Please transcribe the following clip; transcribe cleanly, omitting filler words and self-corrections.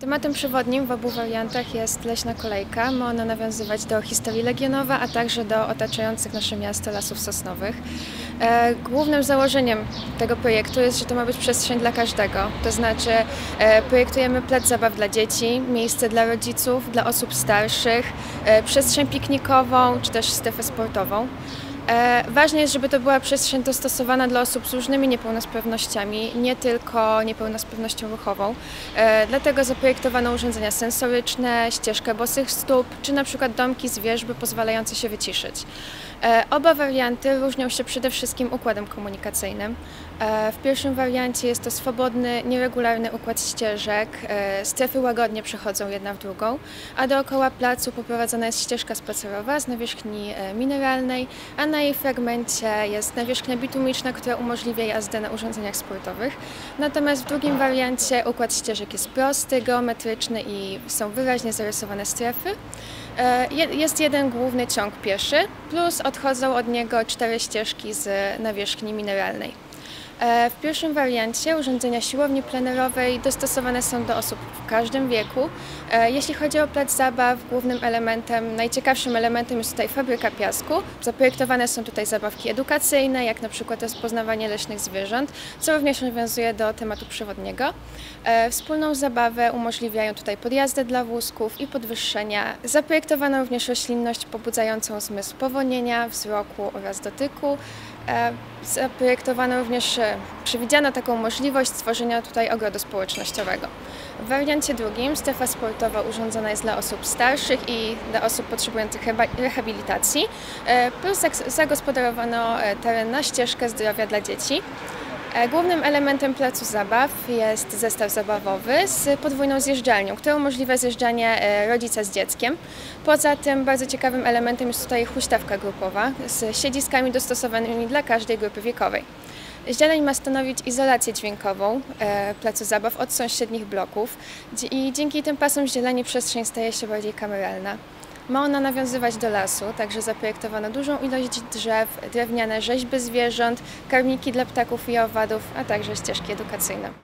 Tematem przewodnim w obu wariantach jest leśna kolejka. Ma ona nawiązywać do historii Legionowa, a także do otaczających nasze miasto lasów sosnowych. Głównym założeniem tego projektu jest, że to ma być przestrzeń dla każdego. To znaczy projektujemy plac zabaw dla dzieci, miejsce dla rodziców, dla osób starszych, przestrzeń piknikową czy też strefę sportową. Ważne jest, żeby to była przestrzeń dostosowana dla osób z różnymi niepełnosprawnościami, nie tylko niepełnosprawnością ruchową. Dlatego zaprojektowano urządzenia sensoryczne, ścieżkę bosych stóp, czy na przykład domki z wierzby pozwalające się wyciszyć. Oba warianty różnią się przede wszystkim układem komunikacyjnym. W pierwszym wariancie jest to swobodny, nieregularny układ ścieżek, strefy łagodnie przechodzą jedna w drugą, a dookoła placu poprowadzona jest ścieżka spacerowa z nawierzchni mineralnej, a na jej fragmencie jest nawierzchnia bitumiczna, która umożliwia jazdę na urządzeniach sportowych. Natomiast w drugim wariancie układ ścieżek jest prosty, geometryczny i są wyraźnie zarysowane strefy. Jest jeden główny ciąg pieszy, plus odchodzą od niego 4 ścieżki z nawierzchni mineralnej. W pierwszym wariancie urządzenia siłowni plenerowej dostosowane są do osób w każdym wieku. Jeśli chodzi o plac zabaw, głównym elementem, najciekawszym elementem jest tutaj fabryka piasku. Zaprojektowane są tutaj zabawki edukacyjne, jak na przykład rozpoznawanie leśnych zwierząt, co również nawiązuje do tematu przewodniego. Wspólną zabawę umożliwiają tutaj podjazdy dla wózków i podwyższenia. Zaprojektowano również roślinność pobudzającą zmysł powonienia, wzroku oraz dotyku. Zaprojektowano również, przewidziano taką możliwość stworzenia tutaj ogrodu społecznościowego. W wariancie drugim strefa sportowa urządzona jest dla osób starszych i dla osób potrzebujących rehabilitacji, plus zagospodarowano teren na ścieżkę zdrowia dla dzieci. Głównym elementem placu zabaw jest zestaw zabawowy z podwójną zjeżdżalnią, która umożliwia zjeżdżanie rodzica z dzieckiem. Poza tym bardzo ciekawym elementem jest tutaj huśtawka grupowa z siedziskami dostosowanymi dla każdej grupy wiekowej. Zdzieleń ma stanowić izolację dźwiękową placu zabaw od sąsiednich bloków i dzięki tym pasom zdzieleni przestrzeń staje się bardziej kameralna. Ma ona nawiązywać do lasu, także zaprojektowano dużą ilość drzew, drewniane rzeźby zwierząt, karniki dla ptaków i owadów, a także ścieżki edukacyjne.